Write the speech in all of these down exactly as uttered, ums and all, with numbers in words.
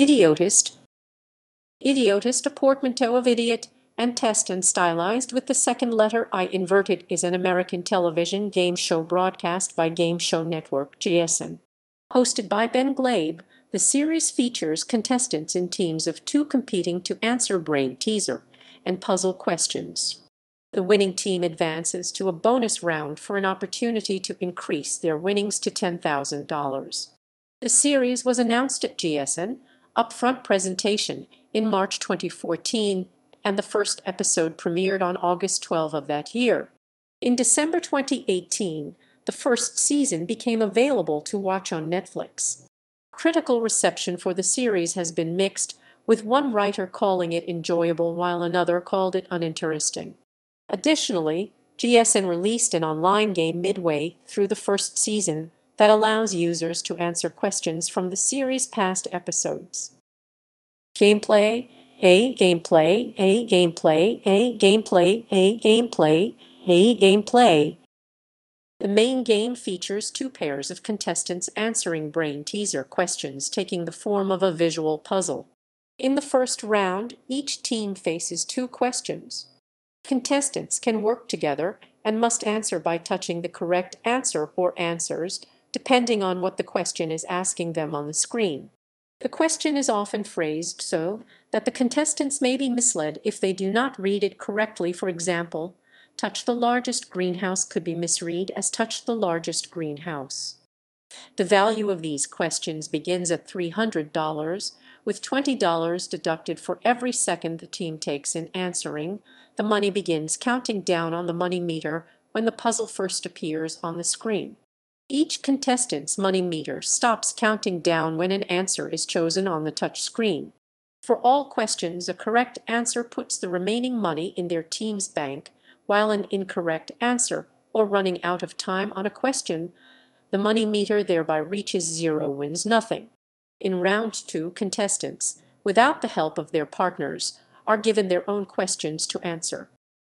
Idiotist. Idiotist, a portmanteau of idiot and test, and stylized with the second letter I inverted, is an American television game show broadcast by Game Show Network G S N. Hosted by Ben Gleib, the series features contestants in teams of two competing to answer brain teaser and puzzle questions. The winning team advances to a bonus round for an opportunity to increase their winnings to ten thousand dollars. The series was announced at G S N Upfront presentation in March twenty fourteen, and the first episode premiered on August twelfth of that year. In December twenty eighteen, the first season became available to watch on Netflix. Critical reception for the series has been mixed, with one writer calling it enjoyable while another called it uninteresting. Additionally, G S N released an online game midway through the first season that allows users to answer questions from the series' past episodes. Gameplay. A gameplay, a gameplay, a gameplay, a gameplay, a gameplay. The main game features two pairs of contestants answering brain teaser questions taking the form of a visual puzzle. In the first round, each team faces two questions. Contestants can work together and must answer by touching the correct answer or answers, depending on what the question is asking them on the screen. The question is often phrased so that the contestants may be misled if they do not read it correctly. For example, touch the largest greenhouse could be misread as touch the largest greenhouse. The value of these questions begins at three hundred dollars, with twenty dollars deducted for every second the team takes in answering. The money begins counting down on the money meter when the puzzle first appears on the screen. Each contestant's money meter stops counting down when an answer is chosen on the touch screen. For all questions, a correct answer puts the remaining money in their team's bank, while an incorrect answer, or running out of time on a question, the money meter thereby reaches zero, wins nothing. In round two, contestants, without the help of their partners, are given their own questions to answer.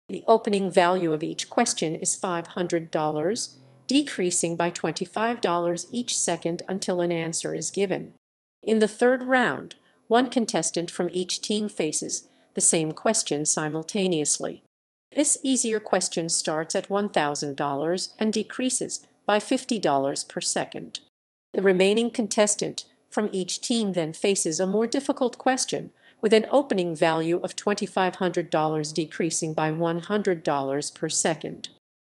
The opening value of each question is five hundred dollars, decreasing by twenty-five dollars each second until an answer is given. In the third round, one contestant from each team faces the same question simultaneously. This easier question starts at one thousand dollars and decreases by fifty dollars per second. The remaining contestant from each team then faces a more difficult question with an opening value of two thousand five hundred dollars, decreasing by one hundred dollars per second.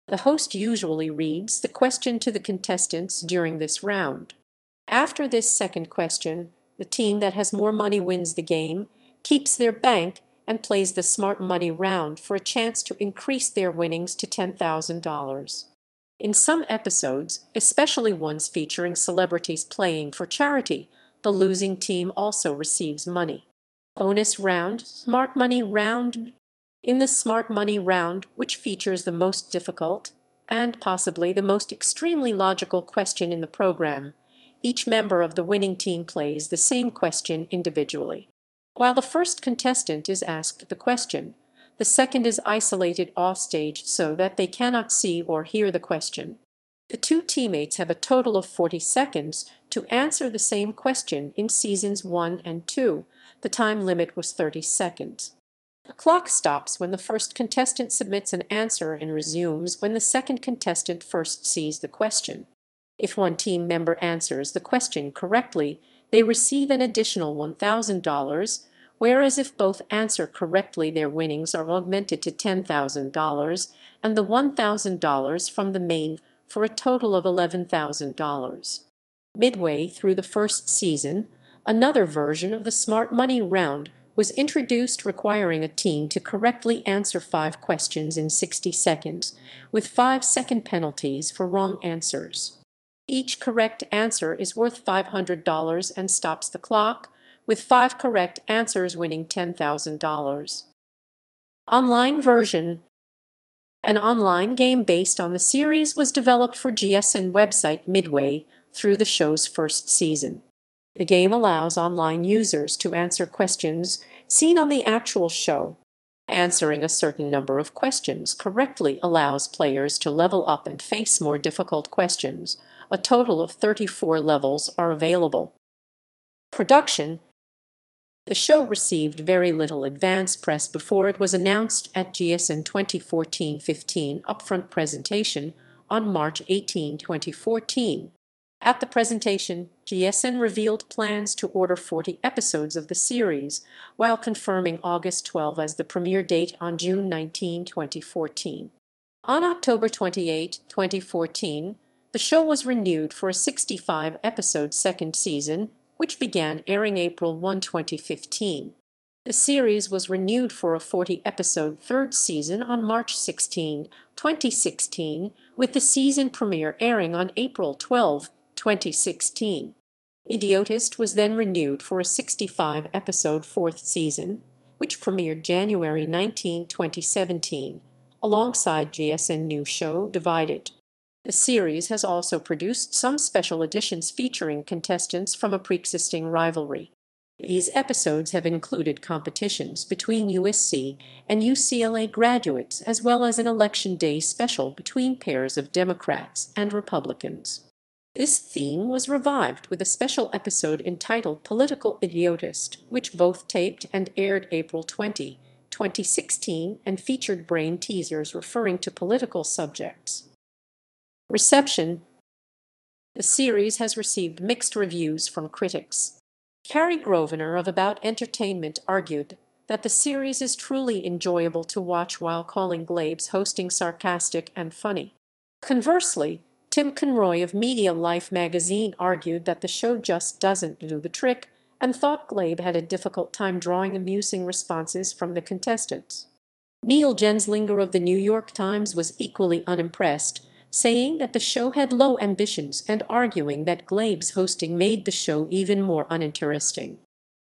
The host usually reads the question to the contestants during this round. After this second question, the team that has more money wins the game, keeps their bank, and plays the smart money round for a chance to increase their winnings to ten thousand dollars. In some episodes, especially ones featuring celebrities playing for charity, the losing team also receives money. Bonus round, smart money round. In the smart money round, which features the most difficult and possibly the most extremely logical question in the program, each member of the winning team plays the same question individually. While the first contestant is asked the question, the second is isolated offstage so that they cannot see or hear the question. The two teammates have a total of forty seconds to answer the same question. In seasons one and two. The time limit was thirty seconds. The clock stops when the first contestant submits an answer and resumes when the second contestant first sees the question. If one team member answers the question correctly, they receive an additional one thousand dollars, whereas if both answer correctly, their winnings are augmented to ten thousand dollars and the one thousand dollars from the main, for a total of eleven thousand dollars. Midway through the first season, another version of the Smart Money Round was introduced, requiring a team to correctly answer five questions in sixty seconds, with five-second penalties for wrong answers. Each correct answer is worth five hundred dollars and stops the clock, with five correct answers winning ten thousand dollars. Online version. An online game based on the series was developed for G S N website midway through the show's first season. The game allows online users to answer questions seen on the actual show. Answering a certain number of questions correctly allows players to level up and face more difficult questions. A total of thirty-four levels are available. Production. The show received very little advance press before it was announced at G S N twenty fourteen fifteen upfront presentation on March eighteenth twenty fourteen. At the presentation, G S N revealed plans to order forty episodes of the series, while confirming August twelfth as the premiere date on June nineteenth twenty fourteen. On October twenty-eighth twenty fourteen, the show was renewed for a sixty-five episode second season, which began airing April first twenty fifteen. The series was renewed for a forty episode third season on March sixteenth twenty sixteen, with the season premiere airing on April twelfth twenty sixteen. Idiotest was then renewed for a sixty-five episode fourth season, which premiered January nineteenth twenty seventeen, alongside G S N new show Divided. The series has also produced some special editions featuring contestants from a pre-existing rivalry. These episodes have included competitions between U S C and U C L A graduates, as well as an Election Day special between pairs of Democrats and Republicans. This theme was revived with a special episode entitled Political Idiotist, which both taped and aired April twentieth twenty sixteen, and featured brain teasers referring to political subjects. Reception. The series has received mixed reviews from critics. Carrie Grosvenor of About Entertainment argued that the series is truly enjoyable to watch, while calling Gleib's hosting sarcastic and funny. Conversely, Tim Conroy of Media Life magazine argued that the show just doesn't do the trick, and thought Gleib had a difficult time drawing amusing responses from the contestants. Neil Genzlinger of the New York Times was equally unimpressed, saying that the show had low ambitions and arguing that Gleib's hosting made the show even more uninteresting.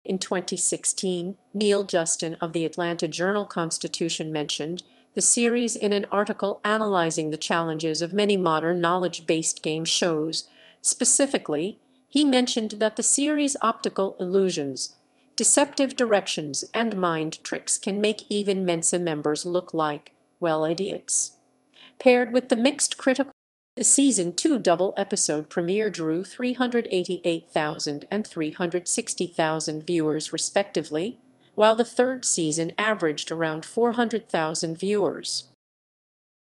In twenty sixteen, Neil Justin of the Atlanta Journal-Constitution mentioned the series in an article analyzing the challenges of many modern knowledge-based game shows. Specifically, he mentioned that the series' optical illusions, deceptive directions, and mind tricks can make even Mensa members look like, well, idiots. Paired with the mixed critical, the season two double episode premiere drew three hundred eighty-eight thousand and three hundred sixty thousand viewers respectively, while the third season averaged around four hundred thousand viewers.